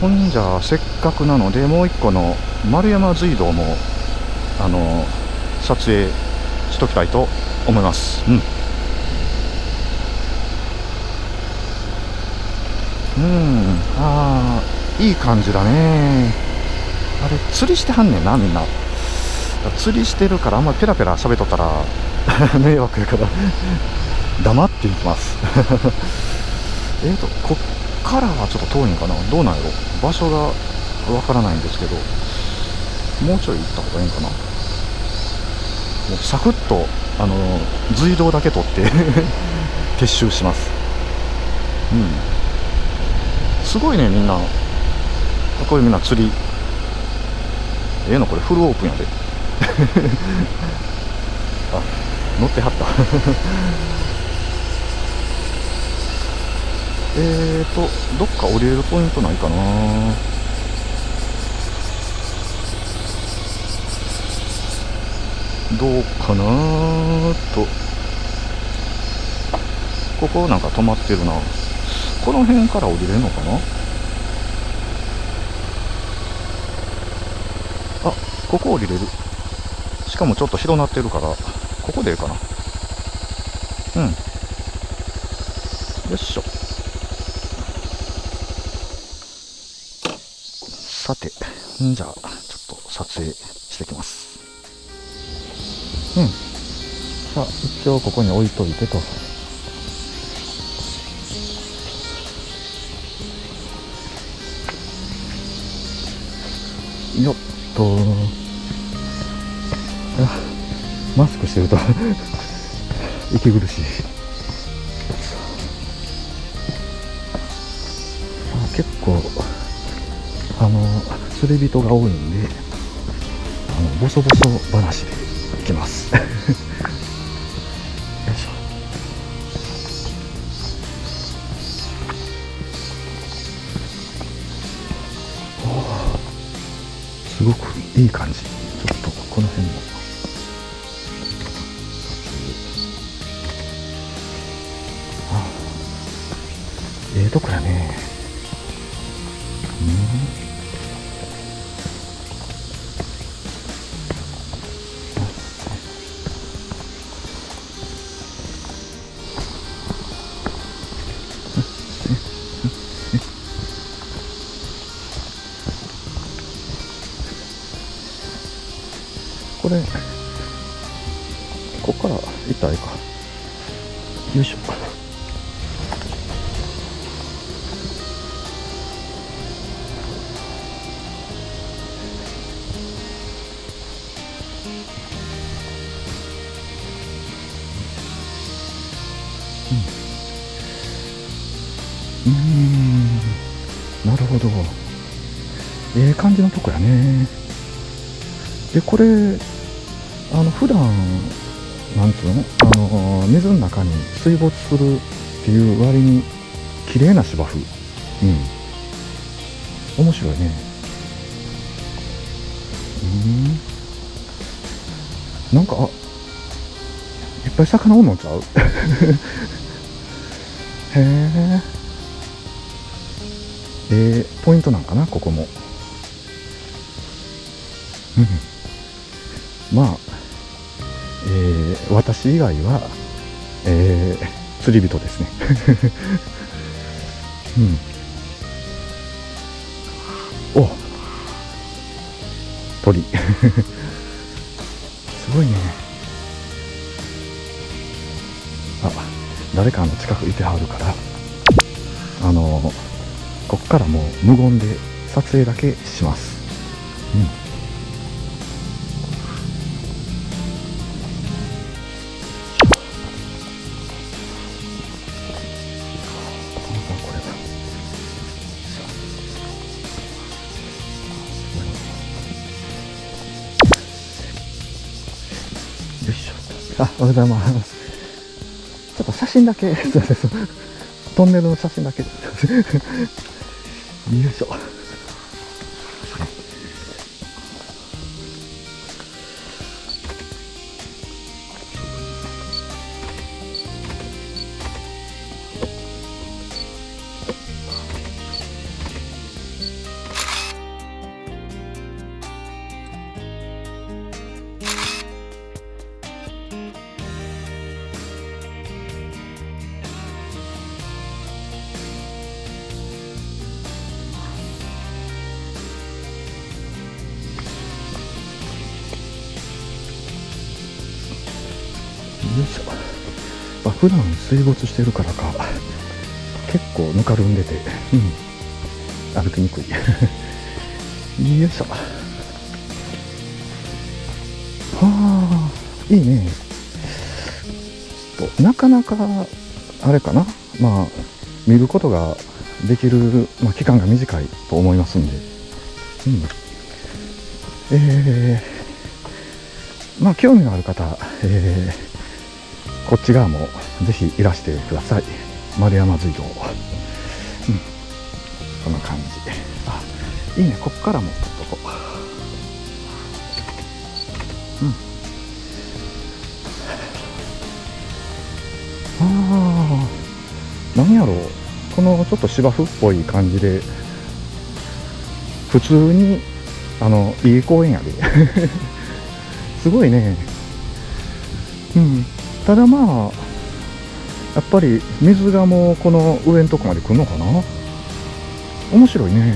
ほんじゃせっかくなのでもう一個の丸山隧道も撮影しときたいと思います。ああ、いい感じだね。あれ釣りしてはんねんな、みんな釣りしてるからあんまりペラペラ喋っとったら迷惑やから黙っていきますこっからはちょっと遠いんかな、どうなんやろ、場所がわからないんですけど、もうちょい行った方がいいんかな。もうサクッと隧道だけ取って撤収します。すごいね、みんなこれみんな釣りのこれフルオープンやであ、乗ってはったどっか降りるポイントないかな。どうかなーと、ここなんか止まってるな。この辺から降りれるのかな。あ、ここ降りれる。しかもちょっと広なってるから、ここでいいかな。よっしょ。さて、じゃあ、ちょっと撮影してきます。さあ、一応ここに置いといてと。よっと、マスクしてると息苦しい。結構釣り人が多いんでボソボソ話でいきますよいしょ。すごくいい感じ。ちょっとこの辺もとこやね。ここから行ったらいいか。よいしょ。なるほど。ええ感じのとこやね。で、これ普段なんていうの、水の中に水没するっていう割に綺麗な芝生、面白いね。なんかいっぱい魚おんのちゃうへえ。ポイントなんかな、ここも。まあ私以外は、釣り人ですねおっ、鳥すごいね。あ、誰か近くいてはるから、こっからもう無言で撮影だけします。おはようございます。ちょっと写真だけ、トンネルの写真だけ。よいしょ。よいしょ。まあ、普段水没してるからか結構ぬかるんでて、うん、歩きにくいよいしょ。はあ、いいね。なかなかあれかな、まあ見ることができる、まあ、期間が短いと思いますんで、まあ興味のある方、こっち側もぜひいらしてください。丸山隧道、こんな感じ。あ、いいね。こっからも撮っとこう。ああ、何やろう、このちょっと芝生っぽい感じで普通にいい公園やですごいね。ただまあやっぱり水がもうこの上のとこまで来るのかな。面白いね。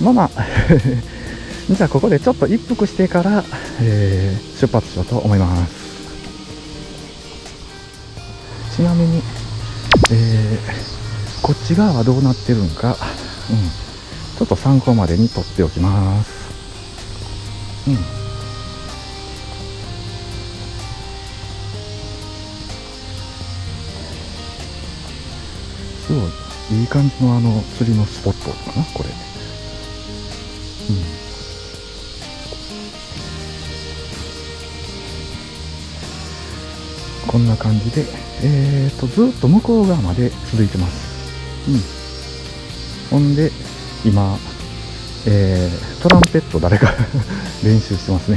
まあまあじゃあここでちょっと一服してから、出発しようと思います。ちなみに、こっち側はどうなってるんか、ちょっと参考までに取っておきます。すごいいい感じの釣りのスポットかなこれ。こんな感じで、ずっと向こう側まで続いてます。ほんで今、トランペット誰か練習してますね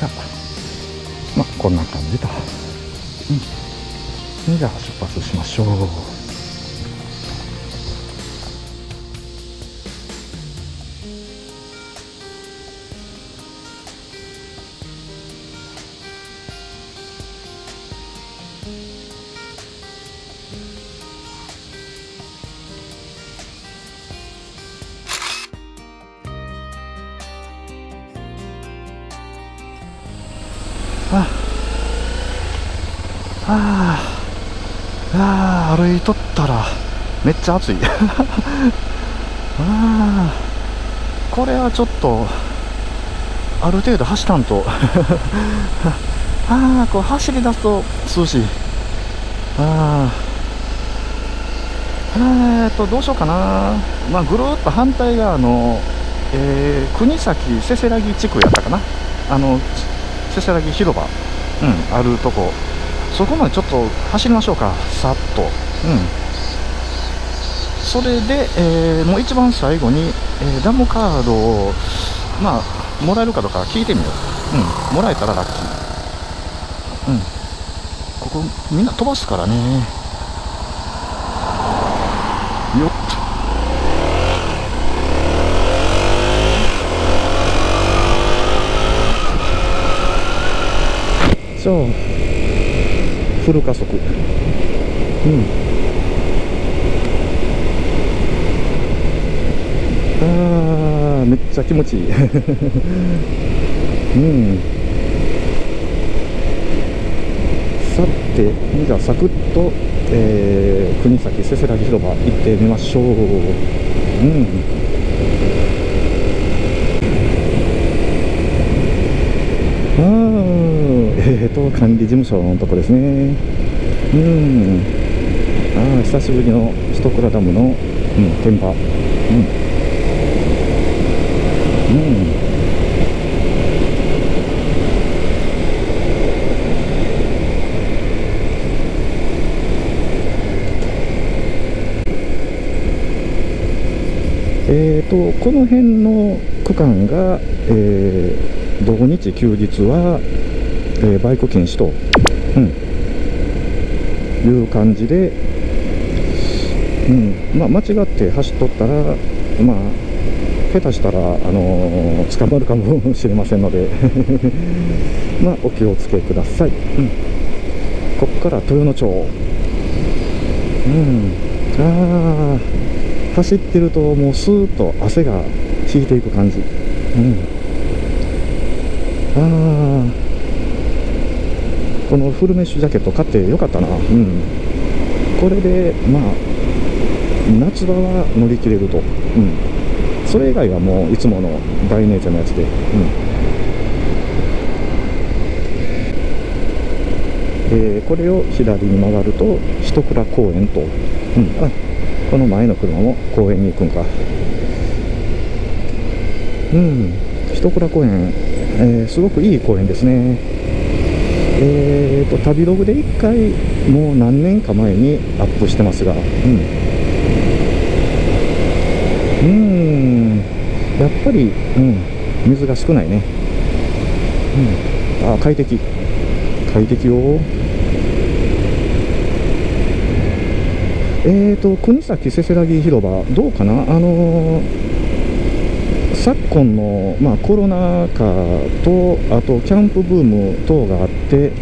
さあ、まあこんな感じと。じゃあ出発しましょう。歩いとったらめっちゃ暑いこれはちょっとある程度走らんとこう走り出すと涼しい。どうしようかな。まあ、ぐるっと反対側の、国崎せせらぎ地区やったかな、せせらぎ広場、あるとこ、そこまでちょっと走りましょうか、さっと。それで、もう一番最後に、ダムカードを、まあ、もらえるかどうか聞いてみよう。もらえたらラッキー。ここ、みんな飛ばすからね。よっと。そう。フル加速。めっちゃ気持ちいいさて、じゃあサクッと、国崎せせらぎ広場行ってみましょう。管理事務所のとこですね。久しぶりの一倉ダムの、現場。この辺の区間が、土日休日はバイク禁止と、いう感じで、まあ、間違って走っとったら、まあ、下手したら、捕まるかもしれませんのでまあ、お気をつけください。ここから豊野町、走ってるともうスーッと汗が引いていく感じ、うん、ああこのフルメッシュジャケット買ってよかったな、うん、これでまあ夏場は乗り切れると、うん、それ以外はもういつものダイネーチャーのやつで、うん、これを左に曲がると一倉公園と、うん、あこの前の車も公園に行くんか、うん、一倉公園、すごくいい公園ですね。旅ログで1回もう何年か前にアップしてますが、やっぱり、水が少ないね、あ快適快適よ。国崎せせらぎ広場どうかな、昨今の、コロナ禍とあとキャンプブーム等があって、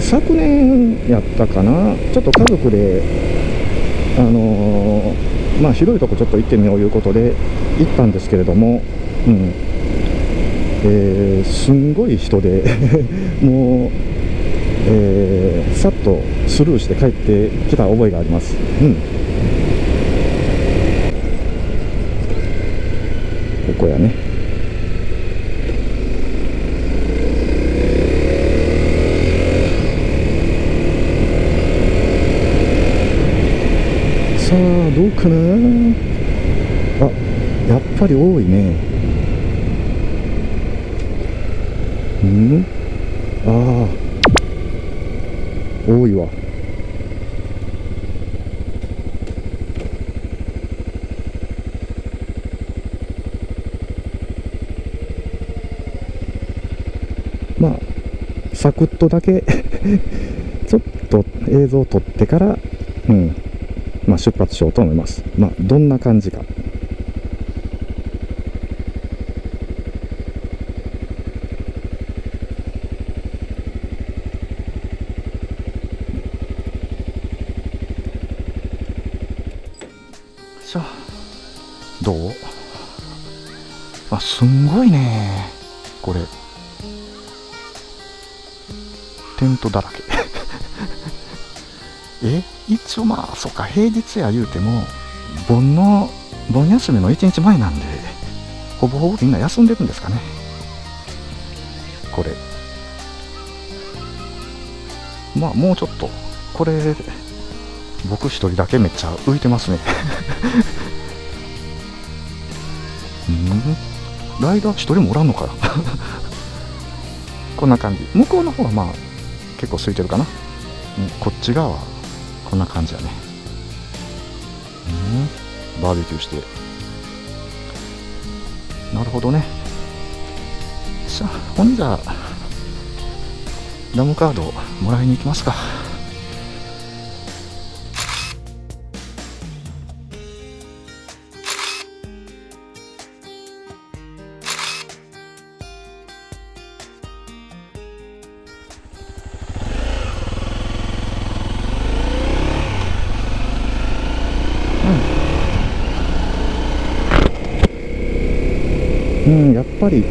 昨年やったかなちょっと家族で、広いとこちょっと行ってみよういうことで行ったんですけれども、すんごい人でもう、さっとスルーして帰ってきた覚えがあります。ここやね。さあどうかな。あやっぱり多いね。ああ多いわ。サクッとだけちょっと映像を撮ってから、出発しようと思います。どんな感じか。さあどう？すんごいねこれ。テントだらけ一応そうか平日や言うても盆休みの1日前なんでほぼほぼみんな休んでるんですかねこれ。もうちょっとこれ僕一人だけめっちゃ浮いてますねライダー一人もおらんのかこんな感じ。向こうの方は結構空いてるかな。こっち側はこんな感じやね。バーベキューして。なるほどね。さあ、ほんじゃダムカードもらいに行きますか。やっぱり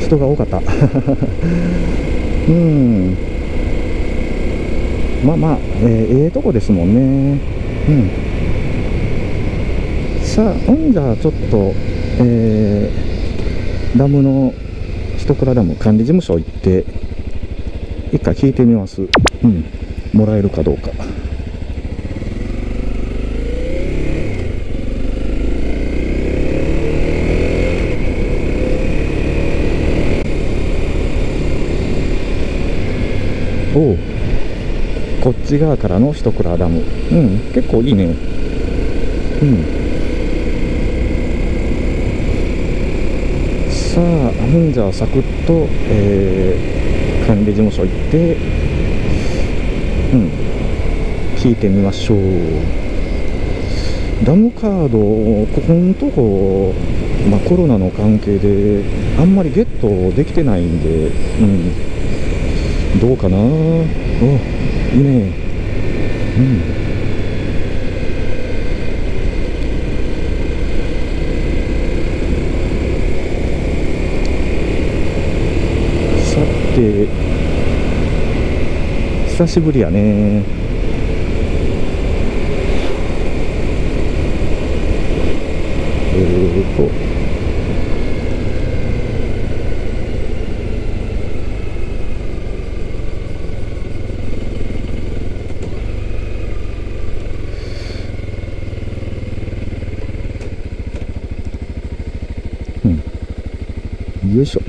人が多かったとこですもんね。さあほんじゃちょっと、ダムの一倉ダム管理事務所行って一回聞いてみます、もらえるかどうか。おこっち側からの一倉ダム、結構いいね。さあほんじゃサクッと、管理事務所行って、聞いてみましょう。ダムカードここのとこ、コロナの関係であんまりゲットできてないんで、どうかな。いいね。って久しぶりやね。よいしょ。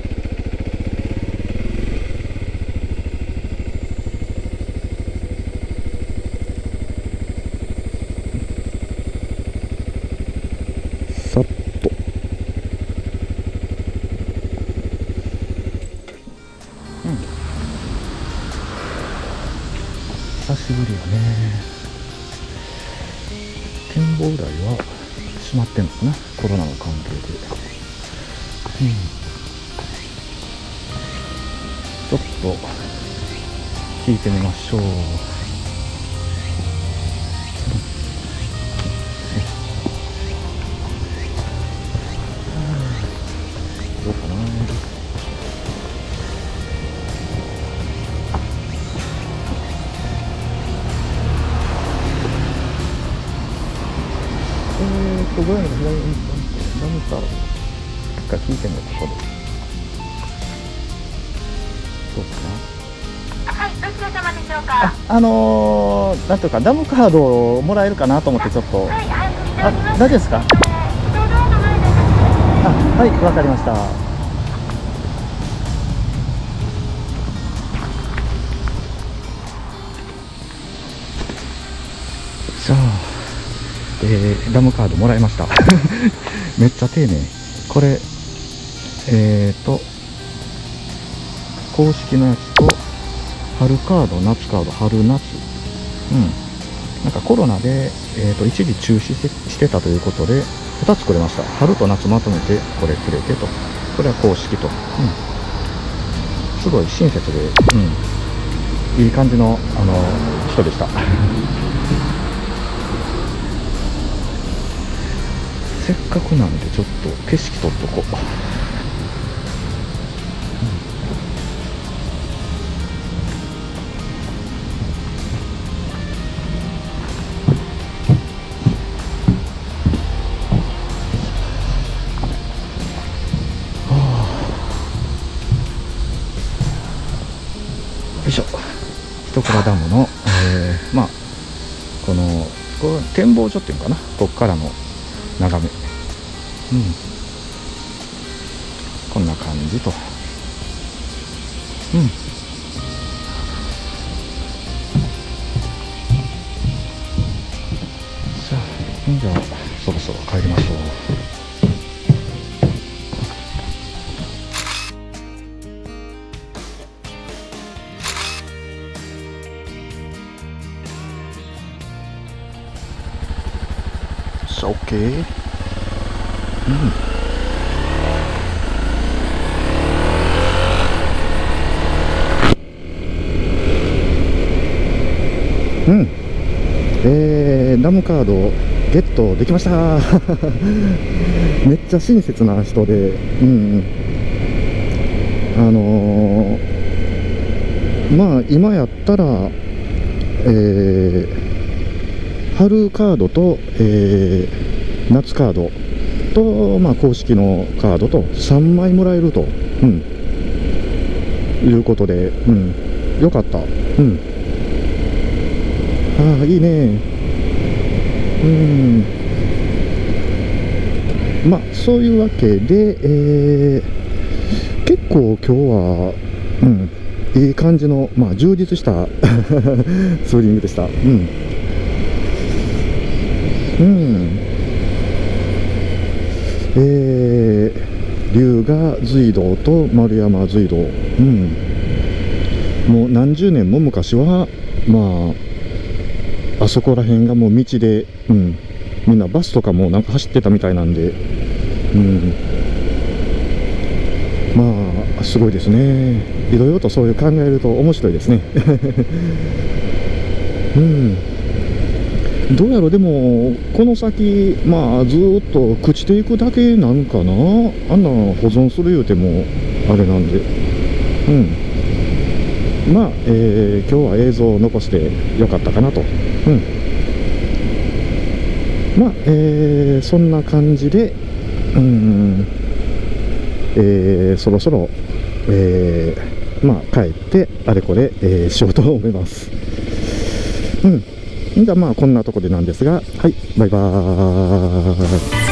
さっと。うん。久しぶりやね。展望台は閉まってんのかな、コロナの関係で。うん。ちょっと聞いてみましょう。どうかな。ぐらいの左に何か聞いてみよう。ここでなんとかダムカードをもらえるかなと思ってちょっと。あ、大丈夫ですか。あ、はい、わかりました。じゃあ、ダムカードもらいましためっちゃ丁寧これ。公式のやつと春カード、夏カード、春夏、なんかコロナで、一時中止してたということで2つくれました。春と夏まとめてこれくれてと、これは公式と、すごい親切で、いい感じの、人でしたせっかくなんでちょっと景色撮っとこう。一倉ダムの、この展望所っていうのかな、ここからの眺め、こんな感じと、じゃあそろそろ帰りましょう。OK。ダムカードゲットできましためっちゃ親切な人で、今やったら、春カードと、夏カードと、公式のカードと3枚もらえると、いうことで、よかった、ああいいね、そういうわけで、結構今日は、いい感じの、充実したツーリングでした。龍河隧道と丸山隧道、もう何十年も昔は、あそこら辺がもう道で、みんなバスとかもなんか走ってたみたいなんで、すごいですね。いろいろとそういう考えると面白いですねどうやろう、でもこの先、ずーっと朽ちていくだけなんかな、あんな保存するいうてもあれなんで、まあ、今日は映像を残してよかったかなと、まあ、そんな感じで、そろそろ、まあ、帰ってあれこれ、しようと思います。じゃあまあこんなとこでなんですが、はい、バイバーイ。